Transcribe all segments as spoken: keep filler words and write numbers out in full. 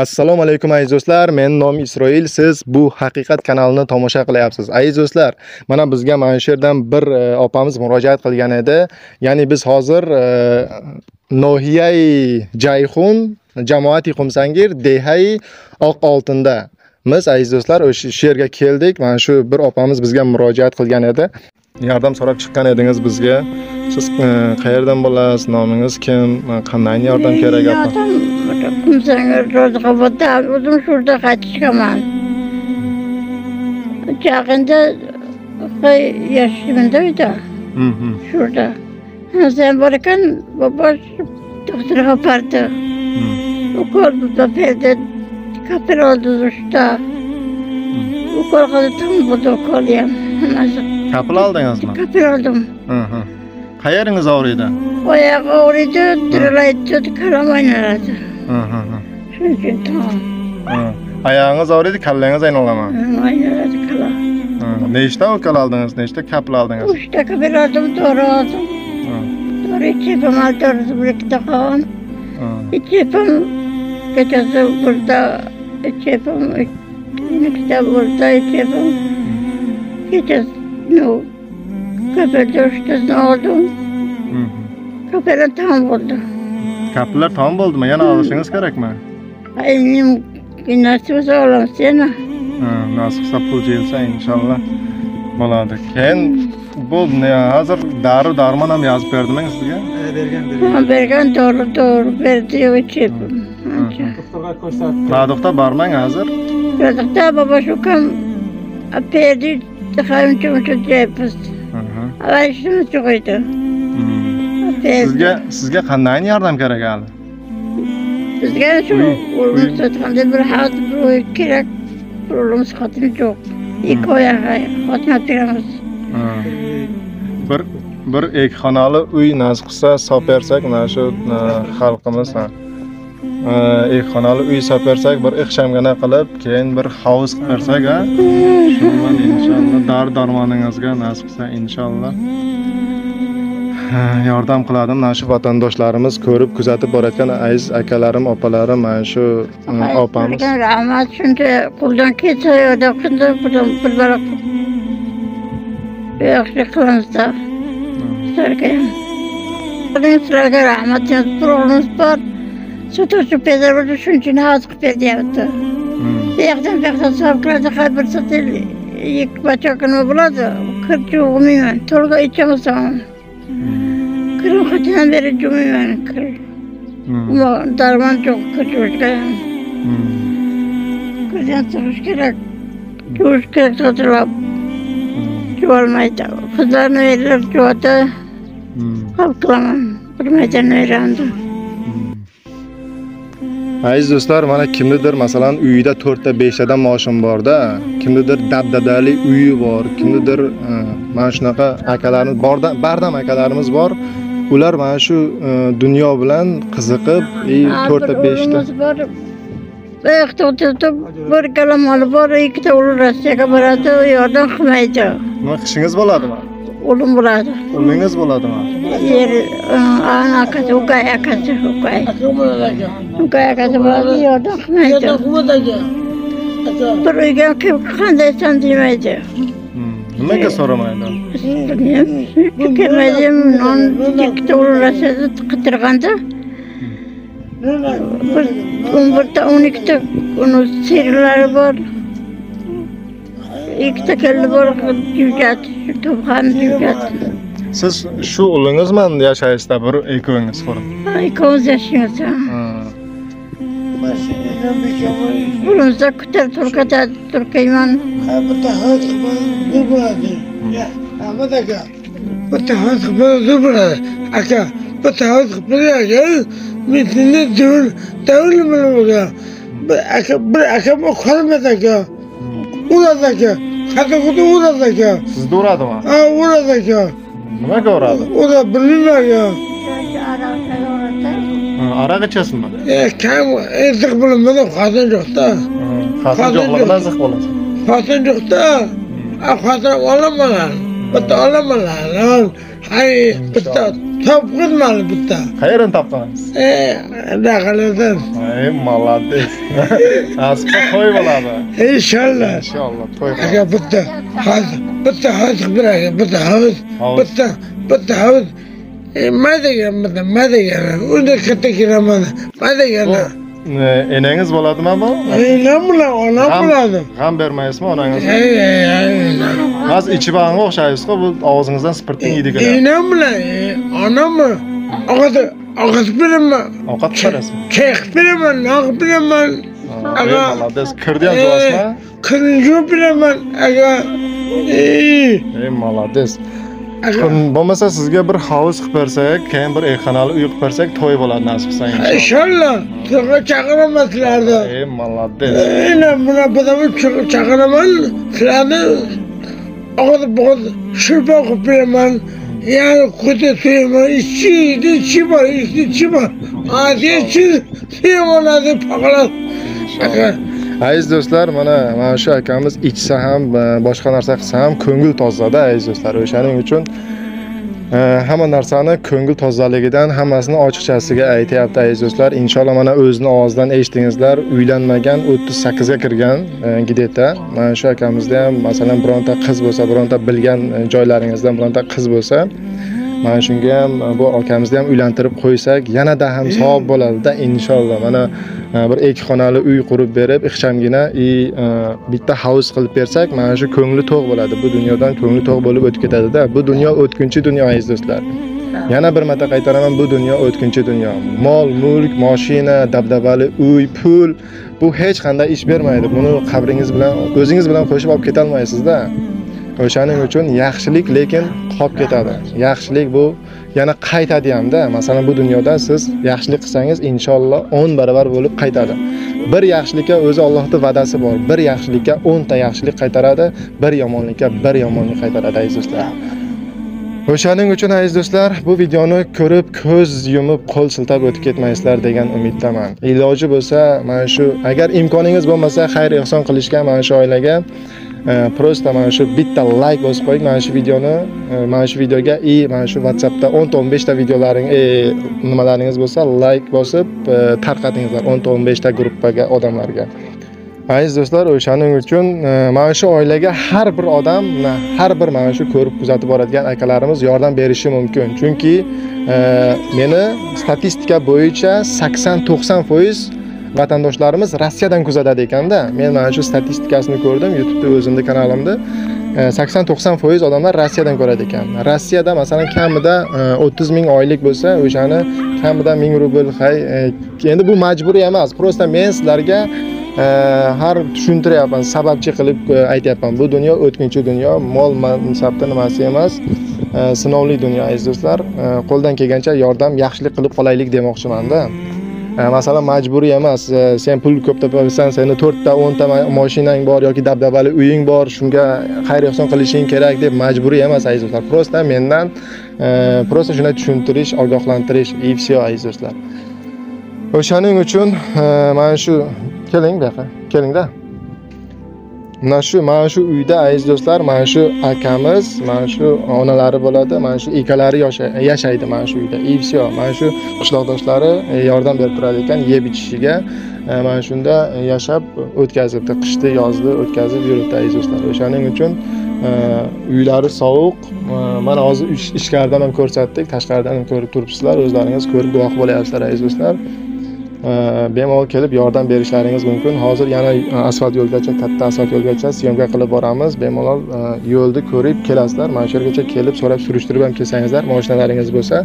Assalomu alaykum aziz do'stlar, men nom Isroil, siz bu haqiqat kanalini tomosha qilyapsiz. Aziz do'stlar, mana bizga mana shu yerdan bir e, opamiz murojaat qilgan edi. Ya'ni biz hozir e, Nohiyai Jayxun jamoati Qumsangir Dehay Oq Oltinda biz aziz do'stlar o'sha yerga keldik. Mana shu bir opamiz bizga murojaat qilgan edi. Yordam so'rab chiqqan edingiz bizga. Siz qayerdan bo'lasiz, nomingiz kim, qanday yordam kerak bo'ladi? Qumsangir Ro'ziqobodda o'zim shurda qaytishgaman. Chaqinda yashimda edi. Mhm. Shurda. Hazan bor ekan, bobosh doktorga olib bordi. U ko'rdi, dedi, kapiroldi usta. U ko'rdi, tam bodo ko'rdim. Kapil oldingizmi? Kapil oldim. Mhm. Qayeringiz og'riydi? Oyog'i og'riydi, dirilaydi, qaramaydi. Hı hı hı. Çünkü tamam. Ayağınız ağrıydı, kallanız aynalama. Aynaladı kala. Hı. Ne işte o kala aldınız, ne işte kapla aldınız? Üçte kapla aldım, doğru aldım. Hı. Doğru iki yapım aldım, bir iki dakika. Hı. İki yapım, gecesi burada, iki yapım, iki de burada, iki yapım. Gecesi, ne o? Kapıda üçtesini aldım. Hı. Kapıda tam oldu. Kapılar tam oldu mu? Yani alışınız gerek mi? Benim nasıl olsa olam seni. Nasılsa pul cilse inşallah buladık. Yani bu hazır darı darmana mı yazıp verdim mi sizce? Bergen, bergen doğru doğru verdi o çip. Radokta barman hazır? Radokta baba şu kam verdi, çıkarım çömçü cepsiz. Ama işimiz çok iyiydi. Sizga sizga qanday yordam kerak hali? Bizga shu o'lim so'tqanda bir hayot bo'yi kerak, o'lim so'tqani yo'q. Ikki oyga xotmat beramiz. Bir bir ikki xonali uy nasib qilsa sopersak, mana shu xalqimiz ham ikki xonali uy sopersak, bir ixshamgina qilib, keyin bir hovuz qilsak, ha? Shundan inshaalloh dori-darmoningizga nasib qilsa inshaalloh yordam qiladim. Mana shu vatandoshlarimiz ko'rib kuzatib borayotgan aziz akalarim, opalarim, mana shu opamiz. Rahmat, shuncha qo'ldan kelsa yordam qildim, bir baroq. Yaxshi qilamizda. Sizlarga. Sizlarga rahmat, turg'unimiz bor. Sotuvchi pedagoglar shuncha navbat qilib beryapti. Yaxdan yaxta sabqlarda har bir sotil ikki bachakni bo'ladi. qirq o'g'miman, to'rga ichmasam. Kırım kaçtan beri cümleyen kır. Ama darman çok kaçırken. Kırdan çalışarak, çalışarak satılıp, çoğalmaydı. Kızlarını verirler çoğaldı. Halkılamam, kırmaydan öğrendim. Aziz do'stlar, mana kimnidir masalan uyida to'rt ta besh tadan maoshim bor-da, kimnidir dabdabali uyi bor, kimnidir mana shunaqa akalarimiz bordan, bardam akalarimiz bor. Ular mana shu dunyo bilan qiziqib, to'rt ta besh ta bor. Vaqt-vaqtida bir kalam olib bor, ikkita o'g'li Rossiyaga boradi, yordam qilmaydi. Nima qishingiz bo'ladimi? O'lim bo'ladi. O'lingiz bo'ladimi? Yer ana akasi ukay akasi ukay ukay akasi bo'ladi, yordam qilmaydi. Bir uyga kim qandaysan demaydi. Nimaga so'ramaydi? Kelmaydi, non ikkita o'g'lini qidirganda bir o'n bir ta o'n ikki ta uni serlari bor, ikkita keldi bor, yuradi ham yuradi. Siz şu oğlunuzman yaşayız da bir ekoğunuz var mı? Ekoğunuz yaşıyoruz ha. Burunuzda kütel Türkiye'de Türkiye'den. Bu da hızlı bir buladı. Ama da ki bu da hızlı bir buladı. Aka bu da hızlı bir buladı. Mitinde değil, değil mi buladı? Bir akam o kalmadı ki. Uğradı ki. Hatta kutu uğradı ki. Siz de uğradı mı? Ha uğradı ki. Nima ko'radi? O'da bilinlar yo. Araga chasmi? E, kam eziq bilinmadim, xotin yo'qda. Xotin yo'qligidan ziq bo'lasiz. Xotin yo'qda, xotin olaman. bitta olamalar. Hay bitta topqizmali bitta. Qayerdan topqansiz? E, daqalardan. Ay, malades. Asqa to'y bo'ladi. Inshaalloh. Inshaalloh to'y. Aka bitta, hozir bitta hozir biraga, bitta hozir, bitta, bitta hozir. E, madagan, madagan. Unda katta kiraman. Madagan. Eneniz bo'ladimi ammo? Enam bilan onam biladim. G'am bermaysizmi onangiz? Ey, ey. Haz ichibanga o'xshaysiz-ku, bu og'zingizdan spirtning hidi keladi. Enam bilan onam og'adi, og'adi beraman. Ovqat berasizmi? Kek beraman, nog beraman. Aga, malades kirdiyan jo'asmi? Kirdiyo beraman, aga. Ey, malades. Kun bo'lmasa sizga bir havuz qilib bersak, keyin bir xonali uy qilib bersak, to'y bo'ladi nasib qilsa inshaalloh. Inshaalloh, to'yga chaqiramasizlarni. Ey, malades. Ena buni bidaman chaqiraman, sizlarni og'ir bo'g'iz shurba qilib beraman. Yani kutu suyumu içi, içi var, içi var. Adiyetçi suyumun adı pakalat. Aziz do'stlar, mana mana shu akamiz ichsa ham, boshqa narsa qilsa ham ko'ngil tozada aziz do'stlar. O'shaning uchun hamma narsani ko'ngil tozaligidan hammasini ochiqchasiga aytayapti aziz do'stlar. Inshaalloh mana o'zini og'zidan eshitdingizlar, uylanmagan o'ttiz sakkiz ga kirgan gideta. Mana shu akamizda ham masalan bironta qiz bo'lsa, bironta bilgan joylaringizdan bironta qiz bo'lsa, mana shunga ham bu akamizni ham uylantirib qo'ysak, yanada ham savob bo'ladi-da inshaalloh. Mana bir ikki xonali uy qurib berib, ixchamgina i bitta havuz qilib bersak, mana shu ko'ngli to'q bo'ladi. Bu dunyodan ko'ngli to'q bo'lib o'tib ketadi-da. Bu dunyo o'tkinchi dunyo aziz do'stlar. Yana bir marta qaytaraman, bu dunyo o'tkinchi dunyo. Mol, mulk, mashina, dabdabali uy, pul bu hech qanday ish bermaydi. Buni qabringiz bilan, o'zingiz bilan qo'shib olib keta olmaysiz-da. O'shaning uchun yaxshilik lekin qolib ketadi. Yaxshilik bu yana qaytadi ham-da. Masalan, bu dunyoda siz yaxshilik qilsangiz, inshaalloh o'n barobar bo'lib qaytadi. Bir yaxshilikka o'zi Allohning va'dasi bor. Bir yaxshilikka o'n ta yaxshilik qaytaradi, bir yomonlikka bir yomonlik qaytaradi aziz do'stlar. O'shaning uchun aziz do'stlar, bu videoni ko'rib, ko'z yumib, qo'l siltab o'tib ketmaysizlar degan umiddaman. Iloji bo'lsa, mana shu agar imkoningiz bo'lmasa, xayr-ihson qilishga mana shu oilaga prosta mana shu bitta like bosib qo'ying mana shu videoni, mana shu videoga i mana shu WhatsAppda o'n ta o'n besh ta videolaring, nimalaringiz bo'lsa like bosib tarqatingizlar o'n ta o'n besh ta gruppaga, odamlarga. Aziz do'stlar, o'shaning uchun mana shu oilaga har bir odam, har bir mana shu ko'rib kuzatib boradigan akalarimiz yordam berishi mumkin. Chunki meni statistika bo'yicha sakson to'qson foiz vatandoshlarimiz Rossiyadan kuzatadi ekanda. Men mana shu statistikasini ko'rdim YouTube'da, o'zimning kanalimda. sakson to'qson foiz odamlar Rossiyadan ko'radi ekan. Rossiyada masalan kamida o'ttiz ming oylik bo'lsa, o'shani kamida ming rubl. Hay, endi bu majburiy emas. Prosta men sizlarga har tushuntiryapman, sababchi qilib aytyapman. Bu dunyo o'tkinchi dunyo, mol mansabda nimasi emas. Sinovli dunyo aziz do'stlar. Qo'ldan kelgancha yordam, yaxshilik qilib qolaylik demoqchiman-da. Masalan majburiy emas, sen pul ko'p topasan, seni to'rt ta o'n ta mashinang bor yoki dabdabali uying bor, shunga xayr-ihson qilishing kerak deb majburiy emas aziz do'stlar. Prosta mendan prosta shunday tushuntirish, ogohlantirish, и всё aziz do'stlar. O'shaning uchun mana shu keling bu yoqqa, kelingda. Mana shu mana shu uyda aziz do'stlar, mana shu akamiz, mana shu onalari bo'ladi, mana shu ekalari yashaydi mana shu uyda. И всё, mana shu qishloqdoshlari yordam berib turadi ekan yeb ichishiga. Mana shunda yashab o'tkazibdi, qishni, yozni o'tkazib yuribdi aziz do'stlar. O'shaning uchun uylari sovuq. Mana hozir ichkaridan ham ko'rsatdik, tashqaridan ham ko'rib turibsizlar, o'zlaringiz ko'rib guvoh bo'lyapsizlar aziz do'stlar. Bemalol kelib yordam berishlaringiz mumkin. Hozir yana asfalt yo'lgacha, katta asfalt yo'lgacha syomka qilib boramiz. Bemalol yo'lni ko'rib kelasizlar. Mana shu yergacha kelib so'rab surishtirib ham kelsangizlar, mashinalaringiz bo'lsa,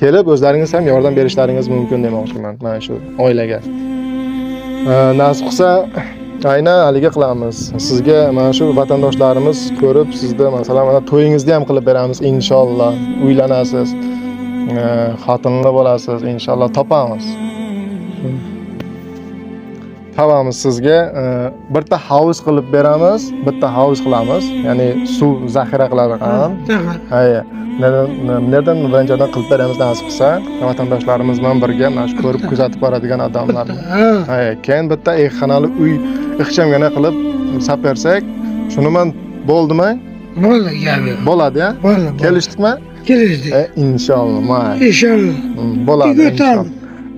kelib o'zlaringiz ham yordam berishlaringiz mumkin demoqchiman mana shu oilaga. Nasib qilsa aynan haliga qilamiz. Sizga mana shu vatandoshlarimiz ko'rib, sizni masalan mana to'yingizni ham qilib beramiz inshaalloh. Uylanasiz, xotinli bo'lasiz inshaalloh, topamiz. Topamiz sizga bitta havuz qilib beramiz, bitta havuz qilamiz. Ya'ni suv zaxira qiladi ham. Hay, nerdan birinchidan qilib beramiz nasib qilsa, vatandoshlarimiz bilan birga mana shu ko'rib kuzatib boradigan odamlar. Hay, keyin bitta xonali uy ixchamgina qilib sap bersak, shuni men bo'ldimi? Bo'ldi, g'alaba. Bo'ladi-a? Bo'ldi. Kelishdik-mi? Kelishdik. Inshaalloh, mana. Inshaalloh. Bo'ladi.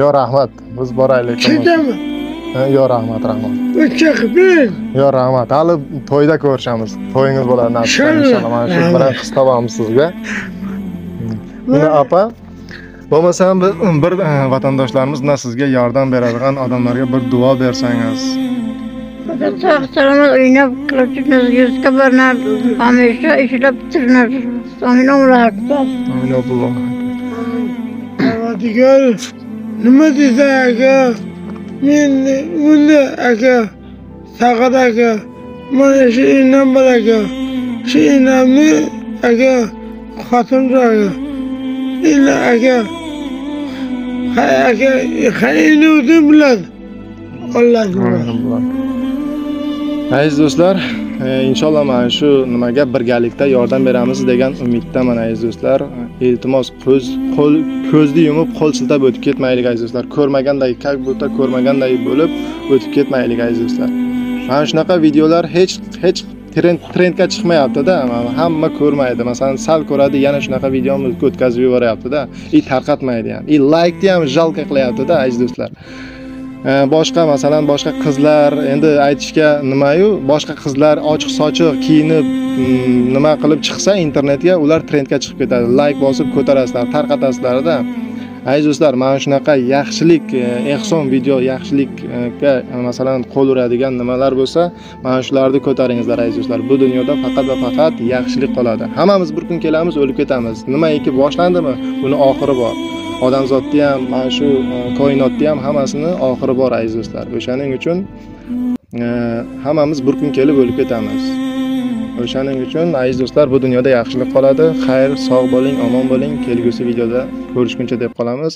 Yo, rahmat. Biz boraylik. Chiqdimi? Yo, rahmat, rahmat. O'chaqib. Yo, rahmat. Hali to'yda ko'rishamiz. To'yingiz bo'lar nasib qilsin inshaalloh. Mana shu bilan qiz topamiz sizga. Mana opa Bomasam bir vatandaşlarımız sizga yardım beradigan adamlarga bir dua bersangiz. Fakat sağlarımız oynab qilibmiz, yuzga barnab, hamisha ishlab turnab. Aminulloh. Aminulloh. Parvardigor, nima desa aka, men unda aka, saqada aka, mana shu inam bor aka, shu inamni aka, xotinga aka. İlla aka, aka, hayırlı olsun bulan, Allah bilir. Aziz dostlar, inşallah mana şu nimaga birgalikda yordam beramiz degan umiddaman aziz dostlar. İltimos ko'z, qo'l, ko'zni yumib, qo'l siltab o'tib ketmaylik aziz dostlar. Ko'rmagandagi kalbuta ko'rmagandagi bo'lib o'tib ketmaylik aziz dostlar. Mana shunaqa videolar hech hech trend trendga chiqmayapti-da, hamma ko'rmaydi. Masalan, sal ko'radi, yana shunaqa videoni o'tkazib yuboryapti-da, i tarqatmaydi ham. I like-ni ham jalq qilyapti-da, aziz do'stlar. Boshqa, masalan, boshqa qizlar, endi aytishga nima-yu, boshqa qizlar ochiq-sochiq kiyinib, nima qilib chiqsa internetga, ular trendga chiqib ketadi. Like bosib ko'tarasizlar, tarqatasizlar-da. Aziz do'stlar, mana shunaqa yaxshilik, ehson video, yaxshilikka masalan qo'l uradigan nimalar bo'lsa, mana shularni ko'taringizlar aziz do'stlar. Bu dunyoda faqat va faqat yaxshilik qoladi. Hammamiz bir kun kelamiz, o'lib ketamiz. Nimaiki boshlandimi, uni oxiri bor. Odamzodni ham, mana shu koinotni ham hammasini oxiri bor aziz do'stlar. O'shaning uchun hammamiz bir kun kelib o'lib ketamiz. O'shaning uchun aziz do'stlar, bu dunyoda yaxshilik qoladi. Xayr, sog' bo'ling, omon bo'ling. Kelgusi videoda ko'rishguncha deb qolamiz.